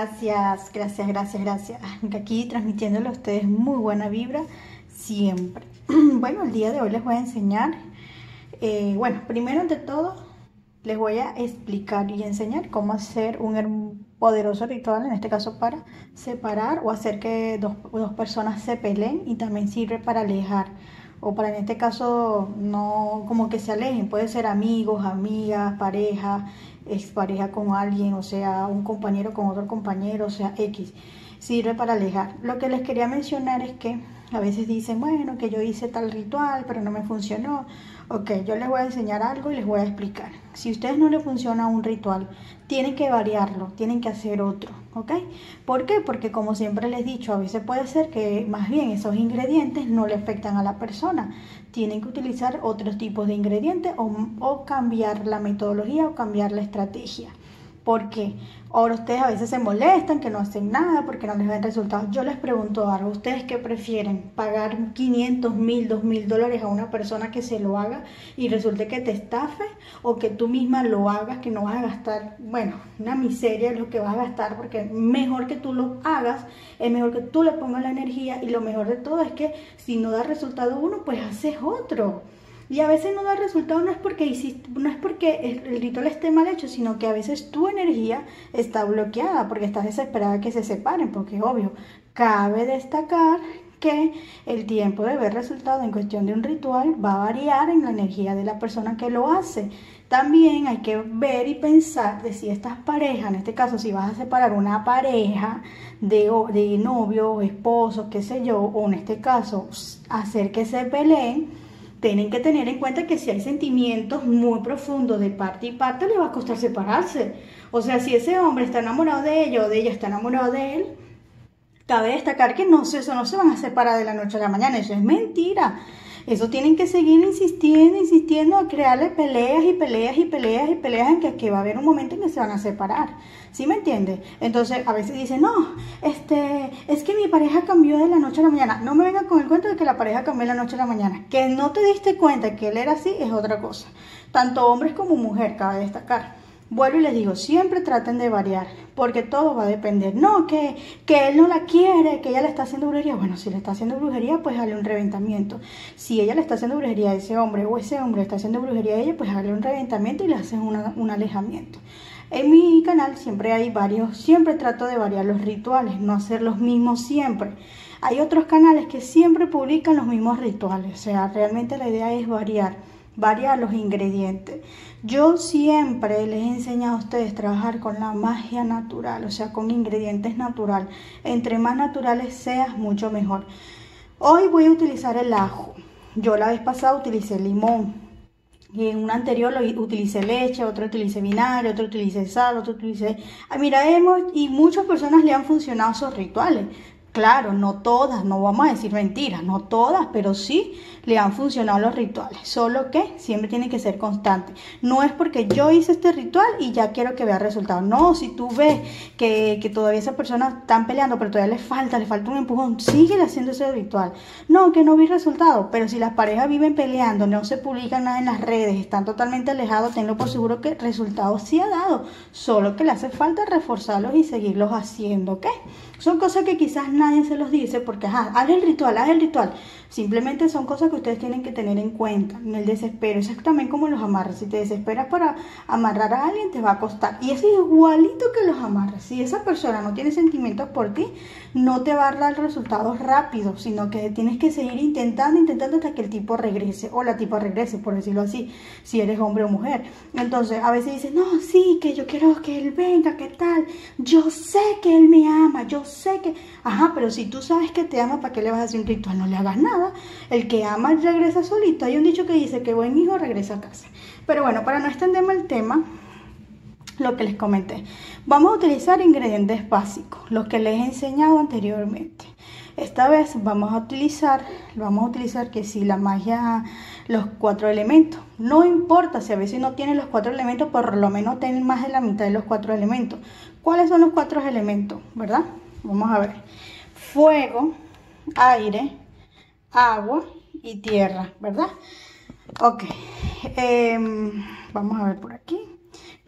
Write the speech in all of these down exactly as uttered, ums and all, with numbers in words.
Gracias, gracias, gracias, gracias. Aquí transmitiéndole a ustedes muy buena vibra siempre. Bueno, el día de hoy les voy a enseñar, eh, bueno, primero de todo les voy a explicar y enseñar cómo hacer un poderoso ritual, en este caso para separar o hacer que dos, dos personas se peleen, y también sirve para alejar, o para, en este caso, no como que se alejen, puede ser amigos, amigas, pareja, expareja con alguien, o sea, un compañero con otro compañero, o sea, X, sirve para alejar. Lo que les quería mencionar es que a veces dicen, bueno, que yo hice tal ritual, pero no me funcionó. Ok, yo les voy a enseñar algo y les voy a explicar. Si a ustedes no les funciona un ritual, tienen que variarlo, tienen que hacer otro, ¿ok? ¿Por qué? Porque, como siempre les he dicho, a veces puede ser que más bien esos ingredientes no le afectan a la persona. Tienen que utilizar otros tipos de ingredientes o, o cambiar la metodología o cambiar la estrategia. Porque ahora ustedes a veces se molestan, que no hacen nada porque no les dan resultados. Yo les pregunto algo, ¿ustedes qué prefieren? ¿Pagar quinientos, mil, dos mil dólares a una persona que se lo haga y resulte que te estafe? ¿O que tú misma lo hagas, que no vas a gastar, bueno, una miseria lo que vas a gastar? Porque mejor que tú lo hagas, es mejor que tú le pongas la energía, y lo mejor de todo es que si no da resultado uno, pues haces otro. Y a veces no da resultado, no es porque hiciste, no es porque el ritual esté mal hecho, sino que a veces tu energía está bloqueada porque estás desesperada que se separen, porque obvio, cabe destacar que el tiempo de ver resultado en cuestión de un ritual va a variar en la energía de la persona que lo hace. También hay que ver y pensar de si estas parejas, en este caso si vas a separar una pareja de, de novio, esposo, qué sé yo, o en este caso hacer que se peleen, tienen que tener en cuenta que si hay sentimientos muy profundos de parte y parte, les va a costar separarse. O sea, si ese hombre está enamorado de ella o de ella está enamorado de él, cabe destacar que no, eso no se van a separar de la noche a la mañana, eso es mentira. Eso tienen que seguir insistiendo, insistiendo a crearle peleas y peleas y peleas y peleas en que, que va a haber un momento en que se van a separar. ¿Sí me entiendes? Entonces a veces dicen, no, este, es que mi pareja cambió de la noche a la mañana. No me vengan con el cuento de que la pareja cambió de la noche a la mañana. Que no te diste cuenta que él era así es otra cosa. Tanto hombres como mujeres, cabe destacar. Vuelvo y les digo, siempre traten de variar, porque todo va a depender. No, que, que él no la quiere, que ella le está haciendo brujería. Bueno, si le está haciendo brujería, pues hazle un reventamiento. Si ella le está haciendo brujería a ese hombre, o ese hombre está haciendo brujería a ella, pues hazle un reventamiento y le haces una, un alejamiento. En mi canal siempre hay varios, siempre trato de variar los rituales, no hacer los mismos siempre. Hay otros canales que siempre publican los mismos rituales, o sea, realmente la idea es variar. Variar los ingredientes. Yo siempre les he enseñado a ustedes trabajar con la magia natural, o sea, con ingredientes natural. Entre más naturales seas, mucho mejor. Hoy voy a utilizar el ajo. Yo la vez pasada utilicé limón. Y en un anterior lo utilicé leche, otro utilicé vinagre, otro utilicé sal, otro utilicé... Ah, mira, hemos... y muchas personas le han funcionado esos rituales. Claro, no todas, no vamos a decir mentiras, no todas, pero sí le han funcionado los rituales, solo que siempre tiene que ser constante. No es porque yo hice este ritual y ya quiero que vea resultados. No, si tú ves que, que todavía esas personas están peleando, pero todavía les falta, le falta un empujón, síguele haciendo ese ritual. No, que no vi resultados, pero si las parejas viven peleando, no se publican nada en las redes, están totalmente alejados, tenlo por seguro que resultados sí ha dado, solo que le hace falta reforzarlos y seguirlos haciendo, ¿ok? Son cosas que quizás nadie se los dice porque, ajá, haz el ritual, haz el ritual. Simplemente son cosas que ustedes tienen que tener en cuenta, en el desespero. Eso es también como los amarres. Si te desesperas para amarrar a alguien, te va a costar. Y es igualito que los amarres. Si esa persona no tiene sentimientos por ti, no te va a dar resultados rápidos, sino que tienes que seguir intentando, intentando hasta que el tipo regrese, o la tipa regrese, por decirlo así, si eres hombre o mujer. Entonces, a veces dicen, no, sí, que yo quiero que él venga, ¿qué tal? Yo sé que él me ama, yo sé que... Ajá, pero si tú sabes que te ama, ¿para qué le vas a hacer un ritual? No le hagas nada. El que ama regresa solito. Hay un dicho que dice que buen hijo regresa a casa. Pero bueno, para no extenderme el tema, lo que les comenté, vamos a utilizar ingredientes básicos, los que les he enseñado anteriormente. Esta vez vamos a utilizar, vamos a utilizar que si la magia, los cuatro elementos. No importa si a veces no tienen los cuatro elementos, por lo menos tienen más de la mitad de los cuatro elementos. ¿Cuáles son los cuatro elementos, verdad? Vamos a ver. Fuego, aire, agua y tierra, ¿verdad? Ok, eh, vamos a ver por aquí.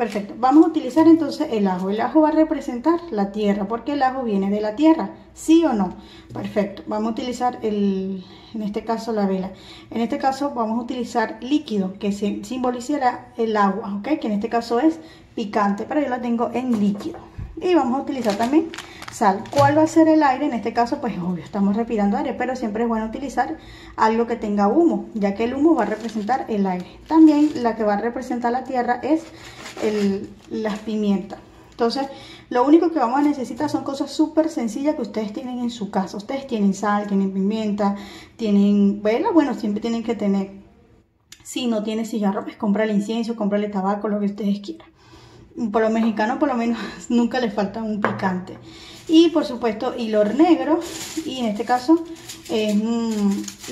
Perfecto, vamos a utilizar entonces el ajo. El ajo va a representar la tierra, porque el ajo viene de la tierra, ¿sí o no? Perfecto, vamos a utilizar el, en este caso la vela. En este caso vamos a utilizar líquido, que simbolizará el agua, ¿ok? Que en este caso es picante, pero yo la tengo en líquido. Y vamos a utilizar también sal. ¿Cuál va a ser el aire? En este caso, pues obvio, estamos respirando aire, pero siempre es bueno utilizar algo que tenga humo, ya que el humo va a representar el aire. También la que va a representar la tierra es el, las pimientas. Entonces, lo único que vamos a necesitar son cosas súper sencillas que ustedes tienen en su casa. Ustedes tienen sal, tienen pimienta, tienen vela, bueno, siempre tienen que tener. Si no tienes cigarro, pues cómprale incienso, cómprale tabaco, lo que ustedes quieran. Por los mexicanos, por lo menos, nunca les falta un picante. Y por supuesto, hilor negro. Y en este caso, es mmm,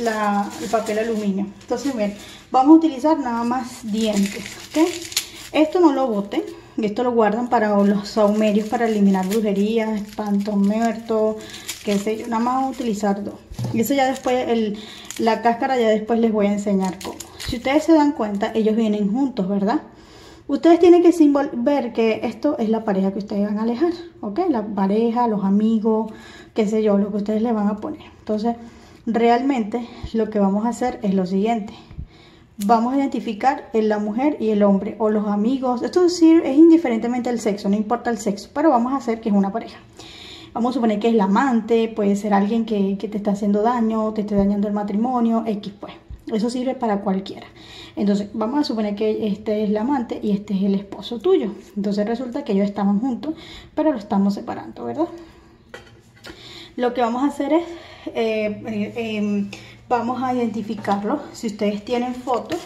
la, el papel aluminio. Entonces, bien, vamos a utilizar nada más dientes, ¿ok? Esto no lo boten. Esto lo guardan para los saumerios, para eliminar brujerías, espantos muertos, qué sé yo. Nada más vamos a utilizar dos. Y eso ya después, el, la cáscara ya después les voy a enseñar cómo. Si ustedes se dan cuenta, ellos vienen juntos, ¿verdad? Ustedes tienen que ver que esto es la pareja que ustedes van a alejar, ¿ok? La pareja, los amigos, qué sé yo, lo que ustedes le van a poner. Entonces, realmente lo que vamos a hacer es lo siguiente. Vamos a identificar en la mujer y el hombre, o los amigos. Esto es indiferentemente al sexo, no importa el sexo, pero vamos a hacer que es una pareja. Vamos a suponer que es la amante, puede ser alguien que, que te está haciendo daño, te esté dañando el matrimonio, X pues. Eso sirve para cualquiera. Entonces, vamos a suponer que este es la amante y este es el esposo tuyo. Entonces, resulta que ellos estaban juntos, pero lo estamos separando, ¿verdad? Lo que vamos a hacer es, eh, eh, eh, vamos a identificarlo. Si ustedes tienen fotos,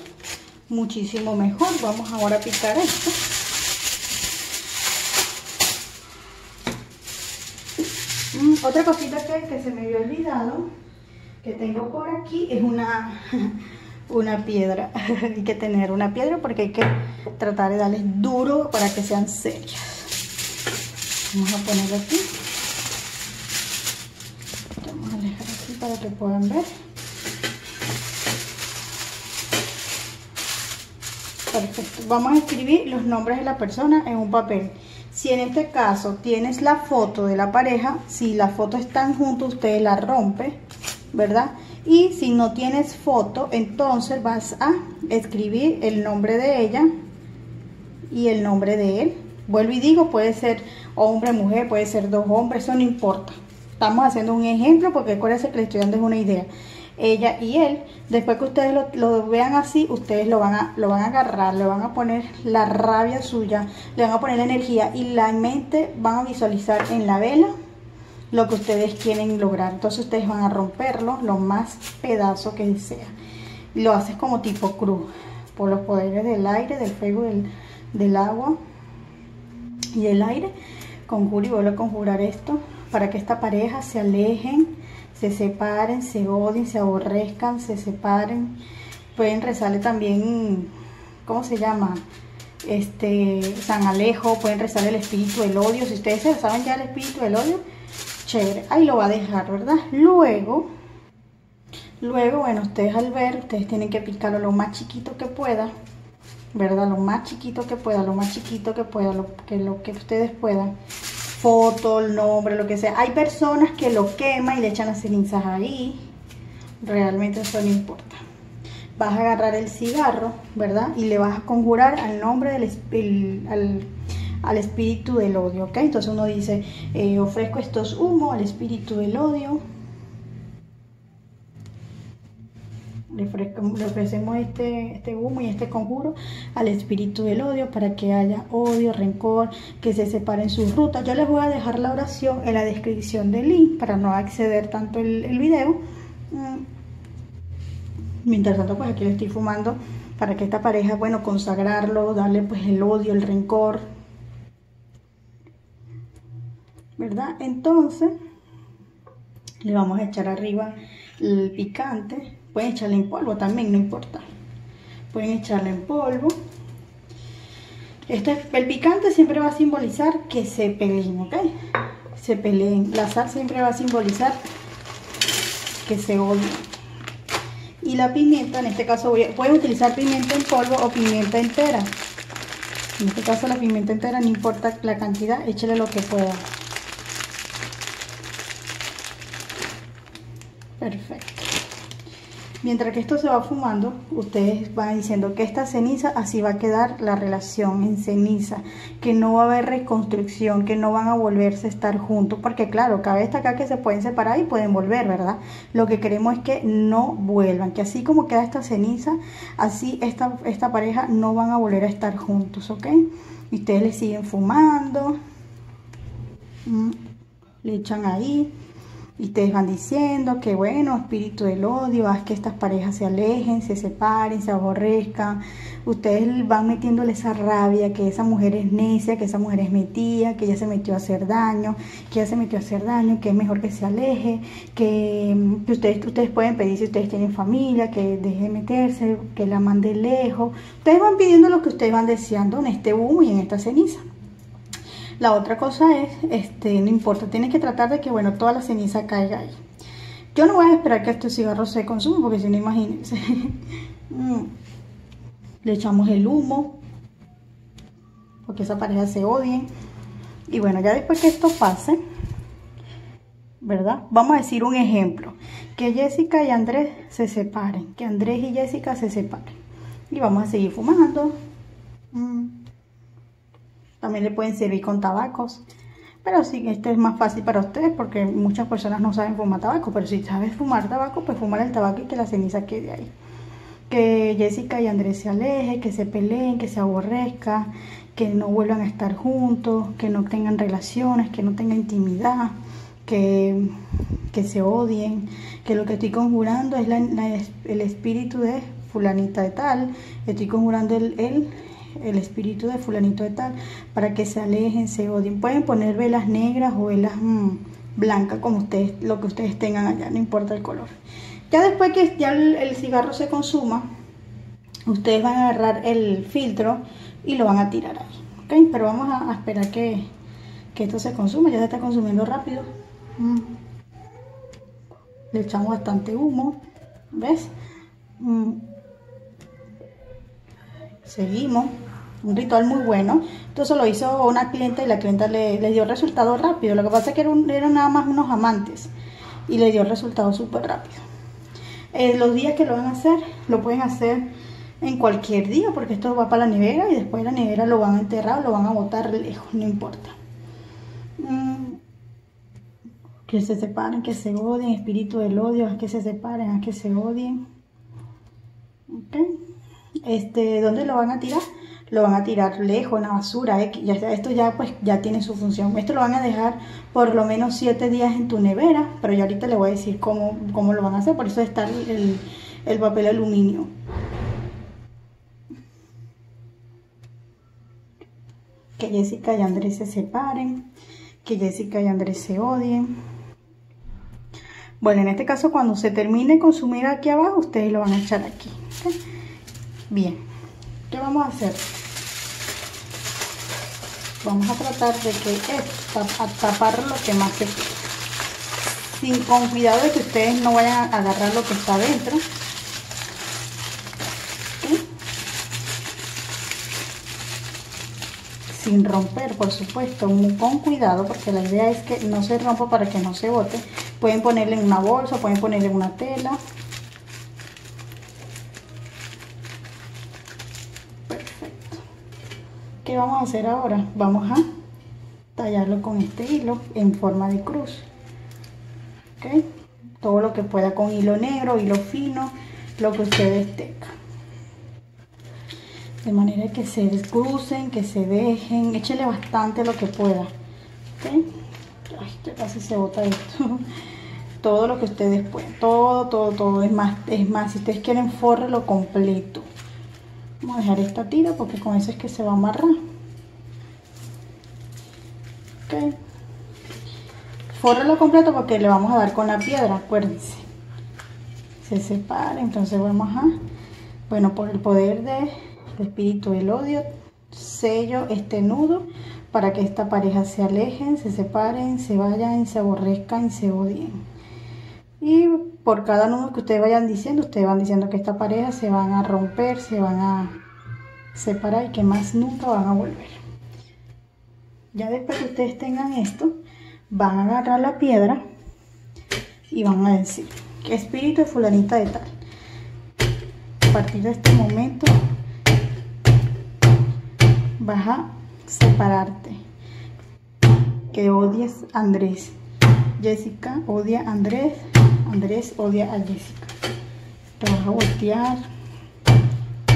muchísimo mejor. Vamos ahora a picar esto. Mm, otra cosita que, que se me había olvidado, que tengo por aquí, es una, una piedra. Hay que tener una piedra porque hay que tratar de darles duro para que sean serias. Vamos a poner aquí. Vamos a alejar aquí para que puedan ver. Perfecto. Vamos a escribir los nombres de la persona en un papel. Si en este caso tienes la foto de la pareja, si la foto están juntos, ustedes la rompen, ¿verdad? Y si no tienes foto, entonces vas a escribir el nombre de ella y el nombre de él. Vuelvo y digo, puede ser hombre, mujer, puede ser dos hombres, eso no importa. Estamos haciendo un ejemplo porque acuérdense que le estoy dando una idea. Ella y él, después que ustedes lo, lo vean así, ustedes lo van, a, lo van a agarrar, le van a poner la rabia suya, le van a poner la energía y la mente, van a visualizar en la vela lo que ustedes quieren lograr. Entonces ustedes van a romperlo lo más pedazo que sea. Lo haces como tipo cruz, por los poderes del aire, del fuego, del, del agua y del aire. Conjuro y vuelvo a conjurar esto para que esta pareja se alejen, se separen, se odien, se aborrezcan, se separen. Pueden rezarle también, ¿cómo se llama? Este, San Alejo. Pueden rezarle el espíritu del odio. Si ustedes se saben ya el espíritu del odio, chévere, ahí lo va a dejar, ¿verdad? Luego, luego, bueno, ustedes al ver, ustedes tienen que picarlo lo más chiquito que pueda, ¿verdad? Lo más chiquito que pueda, lo más chiquito que pueda, lo que, lo que ustedes puedan. Foto, el nombre, lo que sea. Hay personas que lo queman y le echan las cenizas ahí. Realmente eso no importa. Vas a agarrar el cigarro, ¿verdad? Y le vas a conjurar al nombre del el, al, al espíritu del odio, ¿ok? Entonces uno dice, eh, ofrezco estos humos al espíritu del odio. Le, ofrezco, le ofrecemos este, este humo y este conjuro al espíritu del odio para que haya odio, rencor, que se separen sus rutas. Yo les voy a dejar la oración en la descripción del link para no acceder tanto el, el video. Mientras tanto, pues aquí lo estoy fumando para que esta pareja, bueno, consagrarlo, darle pues el odio, el rencor, ¿verdad? Entonces le vamos a echar arriba el picante. Pueden echarle en polvo también, no importa. Pueden echarle en polvo. Esto es, el picante siempre va a simbolizar que se peleen, ¿ok? Se peleen. La sal siempre va a simbolizar que se odien. Y la pimienta, en este caso, voy a, pueden utilizar pimienta en polvo o pimienta entera. En este caso la pimienta entera, no importa la cantidad, échale lo que pueda. Perfecto. Mientras que esto se va fumando, ustedes van diciendo que esta ceniza, así va a quedar la relación en ceniza, que no va a haber reconstrucción, que no van a volverse a estar juntos, porque claro, cabe destacar que se pueden separar y pueden volver, ¿verdad? Lo que queremos es que no vuelvan, que así como queda esta ceniza, así esta, esta pareja no van a volver a estar juntos, ¿ok? Y ustedes le siguen fumando, le echan ahí. Y ustedes van diciendo que bueno, espíritu del odio, haz que estas parejas se alejen, se separen, se aborrezcan. Ustedes van metiéndole esa rabia, que esa mujer es necia, que esa mujer es metida, que ella se metió a hacer daño, que ella se metió a hacer daño, que es mejor que se aleje, que, que ustedes, ustedes pueden pedir, si ustedes tienen familia, que deje de meterse, que la mande lejos. Ustedes van pidiendo lo que ustedes van deseando en este humo y en esta ceniza. La otra cosa es, este, no importa, tienes que tratar de que, bueno, toda la ceniza caiga ahí. Yo no voy a esperar que este cigarro se consuma, porque si no, imagínense. Le echamos el humo, porque esa pareja se odia. Y bueno, ya después que esto pase, ¿verdad? Vamos a decir un ejemplo. Que Jessica y Andrés se separen, que Andrés y Jessica se separen. Y vamos a seguir fumando. Mm. También le pueden servir con tabacos, pero sí, este es más fácil para ustedes porque muchas personas no saben fumar tabaco, pero si sabes fumar tabaco, pues fumar el tabaco y que la ceniza quede ahí. Que Jessica y Andrés se alejen, que se peleen, que se aborrezcan, que no vuelvan a estar juntos, que no tengan relaciones, que no tengan intimidad, que, que se odien, que lo que estoy conjurando es la, la, el espíritu de fulanita de tal, estoy conjurando el... el el espíritu de fulanito de tal, para que se alejen, se odien. Pueden poner velas negras o velas mmm, blancas, como ustedes, lo que ustedes tengan allá, no importa el color. Ya después que ya el, el cigarro se consuma, ustedes van a agarrar el filtro y lo van a tirar ahí, ¿okay? Pero vamos a, a esperar que, que esto se consuma. Ya se está consumiendo rápido. mm. Le echamos bastante humo, ¿ves? mm. Seguimos, un ritual muy bueno. Entonces lo hizo una clienta y la clienta le, le dio resultado rápido. Lo que pasa es que eran, eran nada más unos amantes y le dio resultado súper rápido. Eh, los días que lo van a hacer, lo pueden hacer en cualquier día, porque esto va para la nevera y después de la nevera lo van a enterrar, lo van a botar lejos, no importa. Mm. Que se separen, que se odien, espíritu del odio, haz que se separen, haz que se odien. Ok. Este, ¿dónde lo van a tirar? Lo van a tirar lejos, en la basura, ¿eh? ya, esto ya, pues, ya tiene su función. Esto lo van a dejar por lo menos siete días en tu nevera, pero yo ahorita le voy a decir cómo, cómo lo van a hacer. Por eso está el, el papel aluminio. Que Jessica y Andrés se separen, que Jessica y Andrés se odien. Bueno, en este caso, cuando se termine de consumir aquí abajo, ustedes lo van a echar aquí, ¿okay? Bien, ¿qué vamos a hacer? Vamos a tratar de que esto, a tapar lo que más se pueda, sin, con cuidado de que ustedes no vayan a agarrar lo que está adentro. ¿Sí? Sin romper, por supuesto, muy con cuidado, porque la idea es que no se rompa para que no se bote. Pueden ponerle en una bolsa, pueden ponerle en una tela. ¿Qué vamos a hacer ahora? Vamos a tallarlo con este hilo en forma de cruz, ¿okay? Todo lo que pueda, con hilo negro, hilo fino, lo que ustedes tengan, de manera que se descrucen, que se dejen. Échele bastante lo que pueda, ¿okay? Ay, ya casi se bota esto. Todo lo que ustedes puedan, todo, todo, todo. Es más, es más, si ustedes quieren, fórrelo completo. Vamos a dejar esta tira porque con eso es que se va a amarrar. Ok. Fórralo completo porque le vamos a dar con la piedra, acuérdense. Se separa, entonces vamos a... Bueno, por el poder del espíritu del odio, sello este nudo para que esta pareja se alejen, se separen, se vayan, se aborrezcan, se odien. Y por cada número que ustedes vayan diciendo, ustedes van diciendo que esta pareja se van a romper, se van a, separar y que más nunca van a volver. Ya después que ustedes tengan esto, van a agarrar la piedra y van a decir: espíritu de fulanita de tal, a partir de este momento vas a separarte. Que odies a Andrés, Jessica odia a Andrés, Andrés odia a Jessica. Te vas a voltear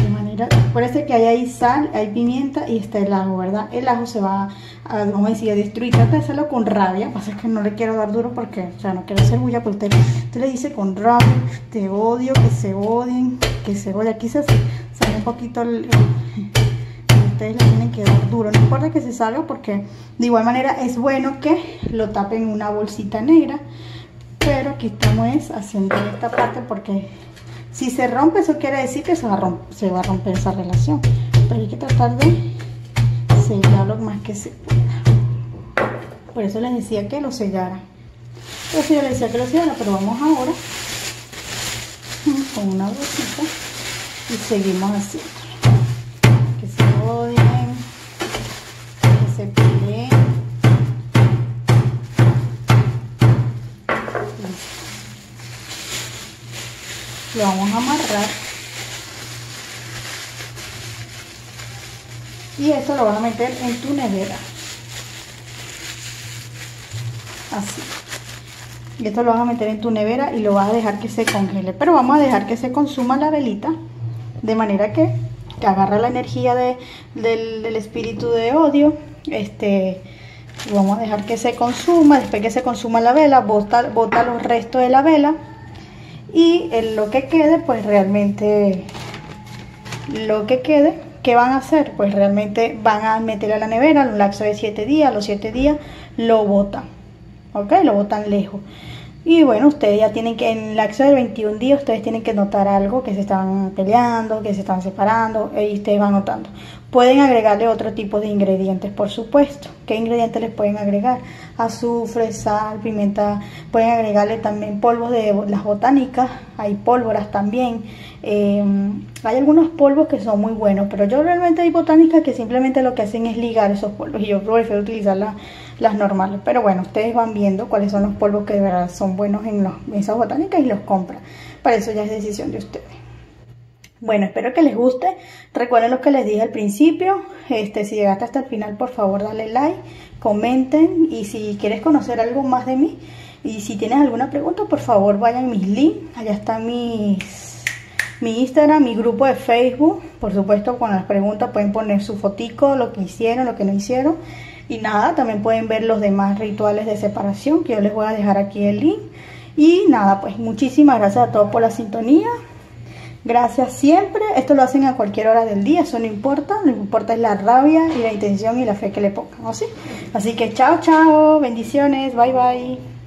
de manera, parece que hay ahí sal, hay pimienta y está el ajo, ¿verdad? El ajo se va a, como decía, destruir. Trata de hacerlo con rabia, pasa que no le quiero dar duro porque, o sea, no quiero hacer bulla, pero usted, usted le dice con rabia: te odio, que se odien, que se odien. Aquí se sale un poquito el, el ustedes le tienen que dar duro, no importa que se salga, porque de igual manera es bueno que lo tapen en una bolsita negra. Pero aquí estamos haciendo esta parte porque si se rompe, eso quiere decir que se va a romper, se va a romper esa relación, pero hay que tratar de sellar lo más que se pueda. Por eso les decía que lo sellara, por eso yo les decía que lo sellara, pero vamos ahora con una bolsita y seguimos haciendo. Odien, que se peleen. Lo vamos a amarrar y esto lo vas a meter en tu nevera, así. Y esto lo vas a meter en tu nevera y lo vas a dejar que se congele, pero vamos a dejar que se consuma la velita, de manera que que agarra la energía de, del, del espíritu de odio. Este, vamos a dejar que se consuma. Después que se consuma la vela, bota, bota los restos de la vela, y en lo que quede, pues realmente lo que quede, ¿qué van a hacer? Pues realmente van a meter a la nevera en un lapso de siete días. Los siete días lo botan, ok, lo botan lejos. Y bueno, ustedes ya tienen que, en el lapso de veintiún días, ustedes tienen que notar algo, que se están peleando, que se están separando, y ustedes van notando. Pueden agregarle otro tipo de ingredientes, por supuesto. ¿Qué ingredientes les pueden agregar? Azufre, sal, pimienta. Pueden agregarle también polvos de las botánicas, hay pólvoras también. Eh, hay algunos polvos que son muy buenos, pero yo realmente hay botánicas que simplemente lo que hacen es ligar esos polvos, y yo prefiero utilizar la, las normales. Pero bueno, ustedes van viendo cuáles son los polvos que de verdad son buenos en, los, en esas botánicas y los compran. Para eso ya es decisión de ustedes. Bueno, espero que les guste. Recuerden lo que les dije al principio. Este, si llegaste hasta el final, por favor dale like, comenten, y si quieres conocer algo más de mí y si tienes alguna pregunta, por favor vayan a mis links. Allá está mis, mi Instagram, mi grupo de Facebook. Por supuesto, con las preguntas pueden poner su fotico, lo que hicieron, lo que no hicieron. Y nada, también pueden ver los demás rituales de separación, que yo les voy a dejar aquí el link. Y nada, pues muchísimas gracias a todos por la sintonía. Gracias siempre. Esto lo hacen a cualquier hora del día, eso no importa. Lo que importa es la rabia y la intención y la fe que le pongan, ¿no? ¿Sí? Así que chao, chao. Bendiciones. Bye, bye.